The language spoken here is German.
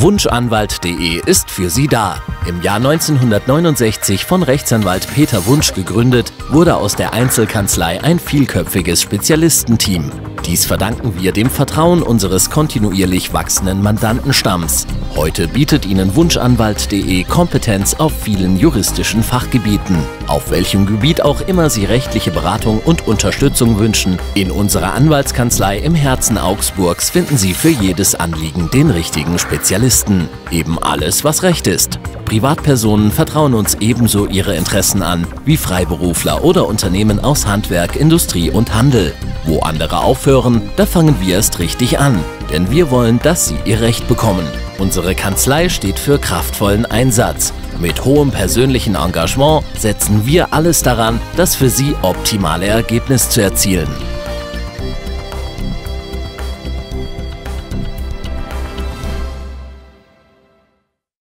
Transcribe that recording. Wunschanwalt.de ist für Sie da. Im Jahr 1969 von Rechtsanwalt Peter Wunsch gegründet, wurde aus der Einzelkanzlei ein vielköpfiges Spezialistenteam. Dies verdanken wir dem Vertrauen unseres kontinuierlich wachsenden Mandantenstamms. Heute bietet Ihnen Wunschanwalt.de Kompetenz auf vielen juristischen Fachgebieten. Auf welchem Gebiet auch immer Sie rechtliche Beratung und Unterstützung wünschen, in unserer Anwaltskanzlei im Herzen Augsburgs finden Sie für jedes Anliegen den richtigen Spezialisten. Eben alles, was Recht ist. Privatpersonen vertrauen uns ebenso ihre Interessen an, wie Freiberufler oder Unternehmen aus Handwerk, Industrie und Handel. Wo andere aufhören, da fangen wir erst richtig an. Denn wir wollen, dass Sie Ihr Recht bekommen. Unsere Kanzlei steht für kraftvollen Einsatz. Mit hohem persönlichen Engagement setzen wir alles daran, das für Sie optimale Ergebnis zu erzielen.